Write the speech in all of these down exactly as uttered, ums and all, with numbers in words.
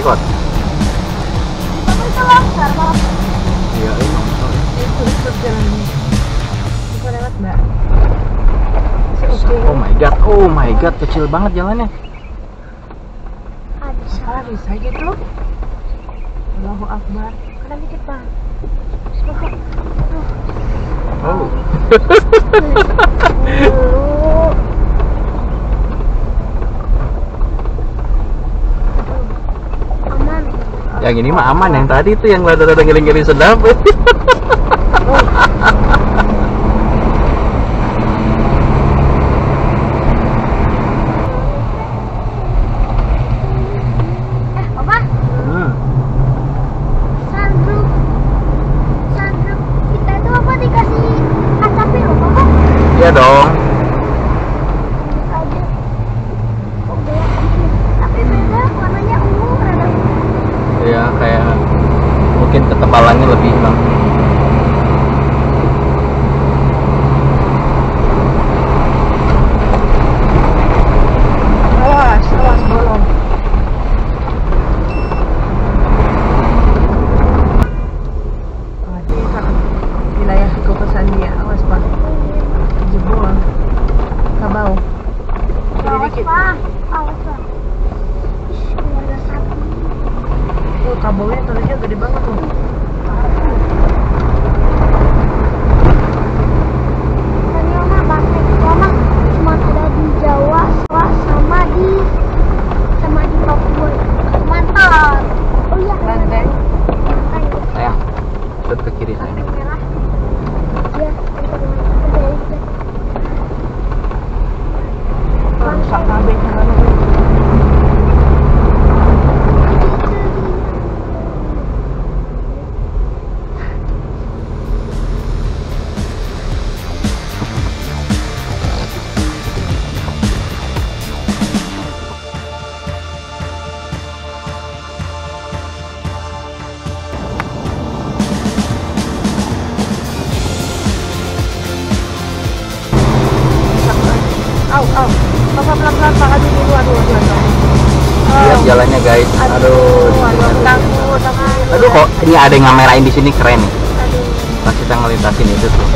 record. Tapi itu longsor, Pak. Iya, ini longsor. Itu lurus jalannya. Bisa lewat, Mbak. Oh my god, oh my god, kecil banget jalannya. Aduh, salah bisa gitu. Allahu Akbar. Kanan dikit, Pak. Oh. Yang ini mah aman, yang tadi itu yang rada-rada ngiling-ngiling sedap. Jalannya guys, aduh, aduh, aduh kok ini ada yang ngamerain di sini keren nih. Pas kita ngelintasin itu tuh.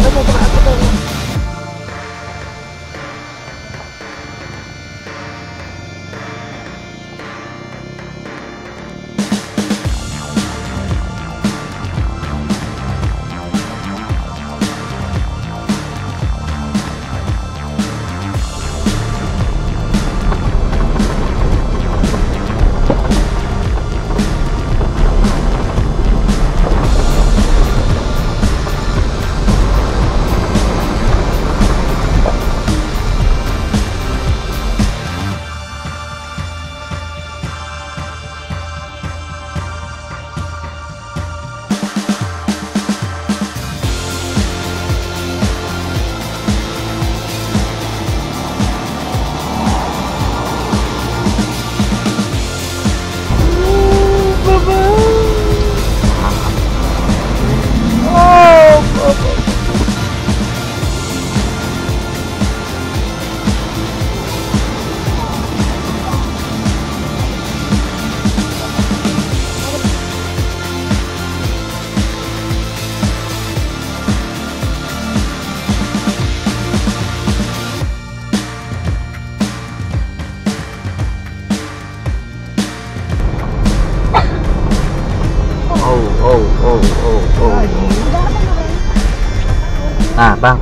Nah bang,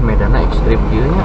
Medan ekstrim view-nya.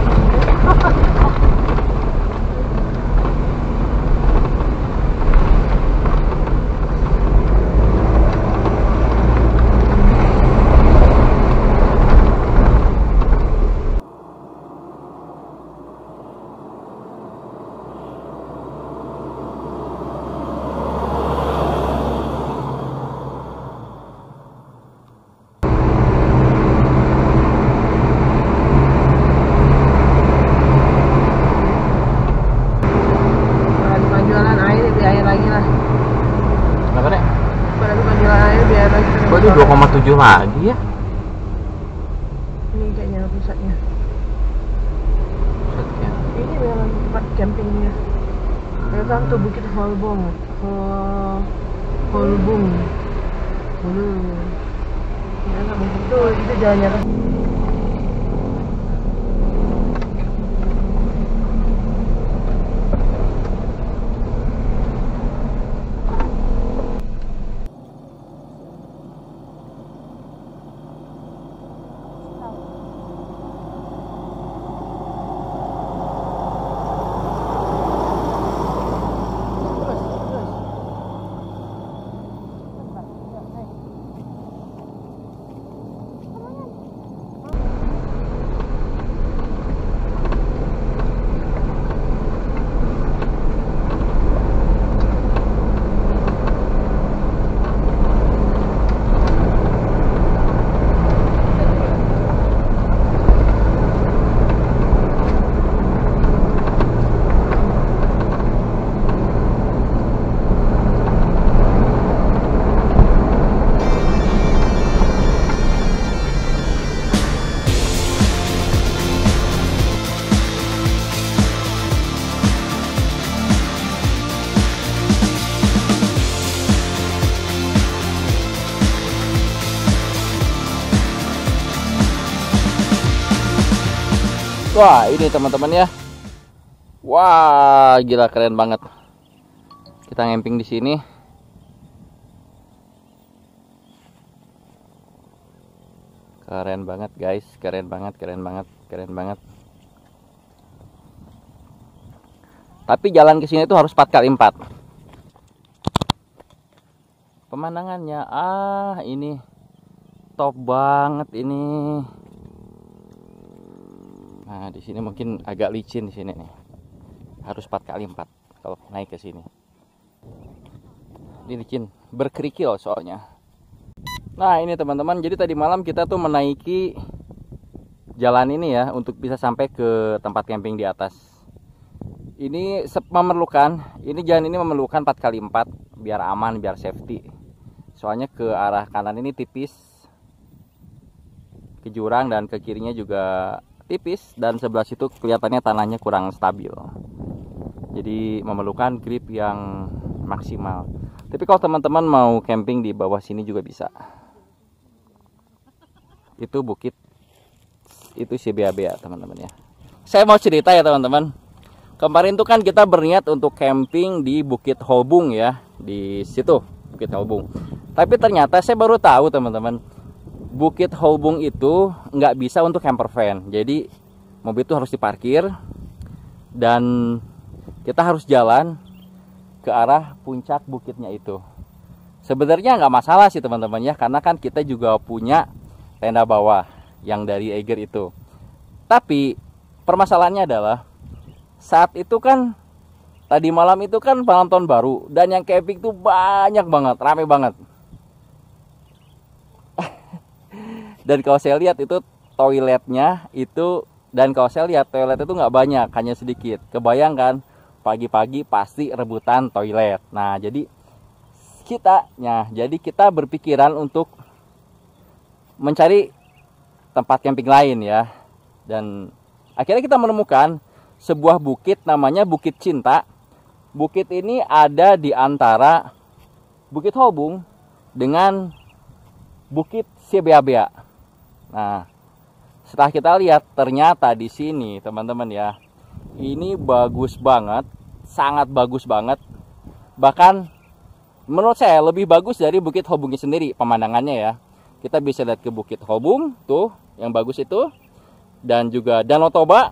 dua koma tujuh lagi ya. Ini kayaknya pusatnya. Pusatnya. Ini memang tempat campingnya. Welcome to Bukit Holbung. Hol... Holbung. Holbung. Itu, itu jalannya kan. Wah, ini teman-teman ya. Wah, gila keren banget. Kita ngemping di sini. Keren banget, guys. Keren banget, keren banget, keren banget. Tapi jalan ke sini itu harus empat kali empat. Pemandangannya ah, ini top banget ini. Nah, di sini mungkin agak licin di sini nih. Harus empat kali empat kalau naik ke sini. Ini licin, berkerikil soalnya. Nah, ini teman-teman, jadi tadi malam kita tuh menaiki jalan ini ya untuk bisa sampai ke tempat camping di atas. Ini memerlukan, ini jalan ini memerlukan empat kali empat biar aman, biar safety. Soalnya ke arah kanan ini tipis. Ke jurang dan ke kirinya juga tipis, dan sebelah situ kelihatannya tanahnya kurang stabil, jadi memerlukan grip yang maksimal. Tapi kalau teman-teman mau camping di bawah sini juga bisa. Itu bukit itu Sibeabea, teman-teman ya. Saya mau cerita ya teman-teman, kemarin tuh kan kita berniat untuk camping di Bukit Holbung ya, di situ Bukit Holbung. Tapi ternyata saya baru tahu teman-teman, Bukit Holbung itu nggak bisa untuk camper van. Jadi mobil itu harus diparkir dan kita harus jalan ke arah puncak bukitnya itu. Sebenarnya nggak masalah sih teman-teman ya, karena kan kita juga punya tenda bawah yang dari Eiger itu. Tapi permasalahannya adalah saat itu kan tadi malam itu kan malam tahun baru, dan yang camping tuh banyak banget, rame banget. Dan kalau saya lihat itu toiletnya itu, dan kalau saya lihat toilet itu nggak banyak, hanya sedikit. Kebayangkan pagi-pagi pasti rebutan toilet. Nah jadi kita, ya, jadi kita berpikiran untuk mencari tempat camping lain ya. Dan akhirnya kita menemukan sebuah bukit namanya Bukit Cinta. Bukit ini ada di antara Bukit Holbung dengan Bukit Sibeabea. Nah, setelah kita lihat ternyata di sini teman-teman ya, ini bagus banget, sangat bagus banget. Bahkan menurut saya lebih bagus dari Bukit Holbung sendiri pemandangannya ya. Kita bisa lihat ke Bukit Holbung tuh yang bagus itu, dan juga Danau Toba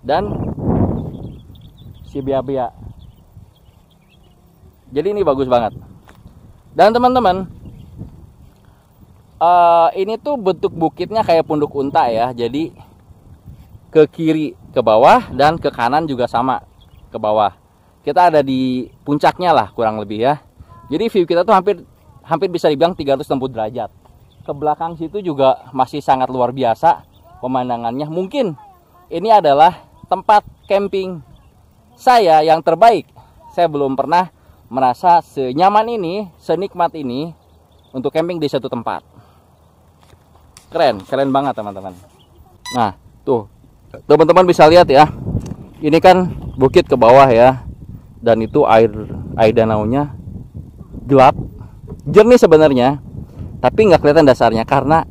dan Sibeabea. Jadi ini bagus banget. Dan teman-teman, Uh, ini tuh bentuk bukitnya kayak punduk unta ya. Jadi ke kiri ke bawah dan ke kanan juga sama ke bawah. Kita ada di puncaknya lah kurang lebih ya. Jadi view kita tuh hampir hampir bisa dibilang tiga ratus enam puluh derajat. Ke belakang situ juga masih sangat luar biasa pemandangannya. Mungkin ini adalah tempat camping saya yang terbaik. Saya belum pernah merasa senyaman ini, senikmat ini untuk camping di satu tempat. Keren, keren banget teman-teman. Nah, tuh teman-teman bisa lihat ya, ini kan bukit ke bawah ya, dan itu air air danaunya gelap, jernih sebenarnya, tapi nggak kelihatan dasarnya karena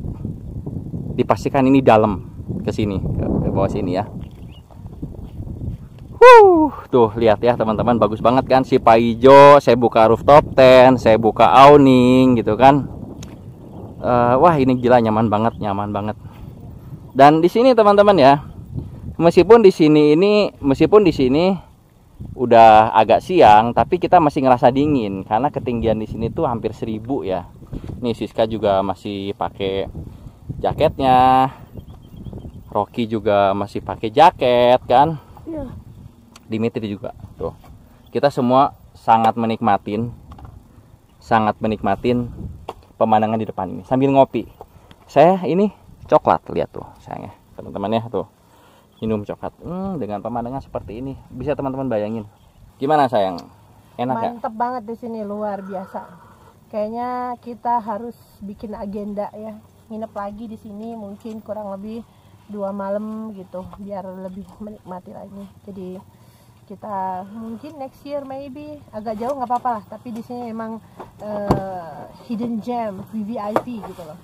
dipastikan ini dalam ke sini, ke bawah sini ya. Huh, tuh lihat ya teman-teman, bagus banget kan si Paijo. Saya buka rooftop tent, saya buka awning gitu kan. Uh, wah ini gila, nyaman banget, nyaman banget. Dan di sini teman-teman ya, meskipun di sini ini, meskipun di sini udah agak siang, tapi kita masih ngerasa dingin karena ketinggian di sini tuh hampir seribu ya. Nih Siska juga masih pakai jaketnya, Rocky juga masih pakai jaket kan, ya. Dimitri juga tuh. Kita semua sangat menikmatin, sangat menikmatin pemandangan di depan ini sambil ngopi. Saya ini coklat, lihat tuh sayangnya teman-teman ya tuh. Minum coklat hmm, dengan pemandangan seperti ini, bisa teman-teman bayangin gimana sayang, enak ya? Mantep banget di sini, luar biasa. Kayaknya kita harus bikin agenda ya, nginep lagi di sini mungkin kurang lebih dua malam gitu, biar lebih menikmati lagi. Jadi kita mungkin next year maybe agak jauh nggak apa-apa lah, tapi di sini emang uh, hidden gem V V I P gitu loh.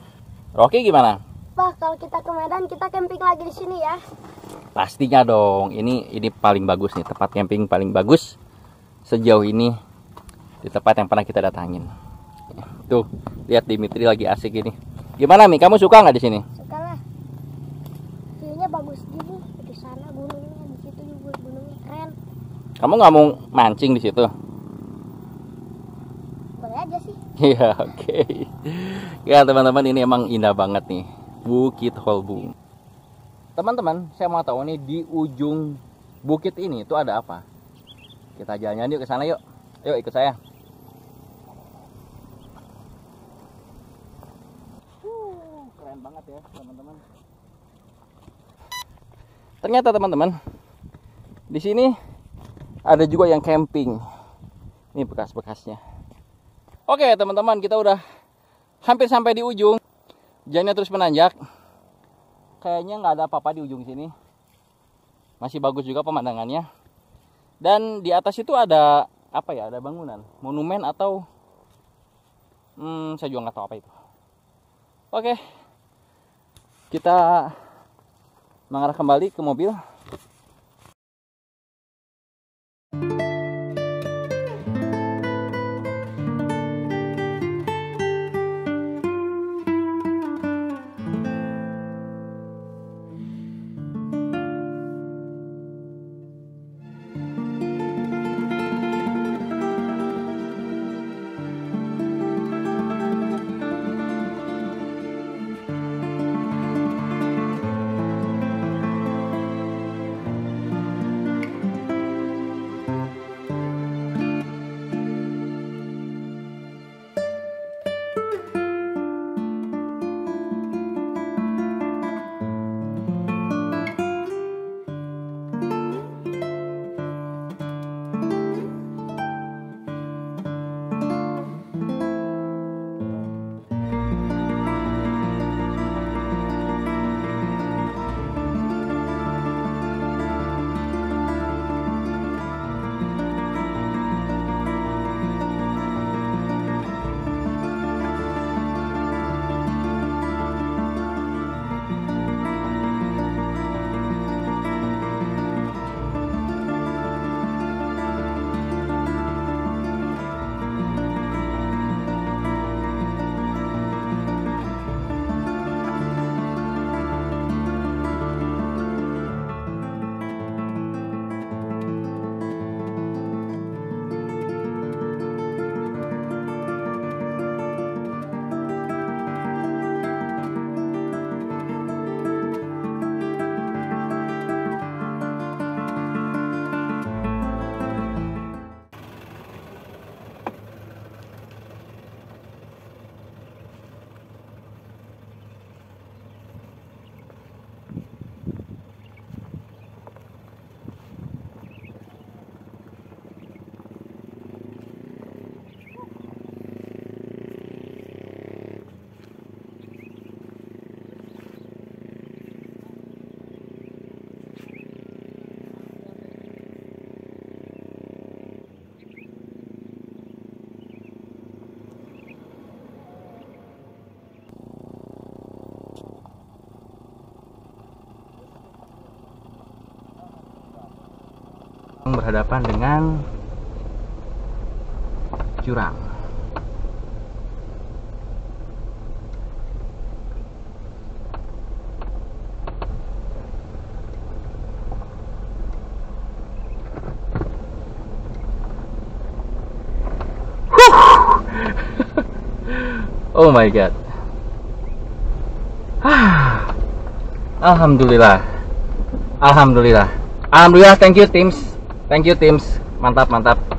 Rocky gimana? Wah, kalau kita ke Medan kita camping lagi di sini ya. Pastinya dong, ini ini paling bagus nih, tempat camping paling bagus sejauh ini di tempat yang pernah kita datangin. Tuh, lihat Dimitri lagi asik ini. Gimana Mi, kamu suka nggak di sini? Suka lah. View-nya bagus gini, di sana gunungnya, di situ juga gunungnya keren. Kamu nggak mau mancing di situ? Boleh aja sih. Iya, oke. Okay. Ya teman-teman, ini emang indah banget nih, Bukit Holbung. Teman-teman, saya mau tahu nih di ujung bukit ini itu ada apa? Kita jalan-jalan yuk ke sana yuk. Yuk ikut saya. Uh, keren banget ya, teman-teman. Ternyata teman-teman, di sini ada juga yang camping. Ini bekas-bekasnya. Oke, teman-teman, kita udah hampir sampai di ujung. Jalannya terus menanjak. Kayaknya nggak ada apa-apa di ujung sini. Masih bagus juga pemandangannya. Dan di atas itu ada apa ya? Ada bangunan, monumen atau hmm, saya juga nggak tahu apa itu. Oke, kita mengarah kembali ke mobil. berhadapan dengan jurang. Oh my god. Alhamdulillah. Alhamdulillah. Alhamdulillah, thank you teams. Thank you teams. Mantap, mantap.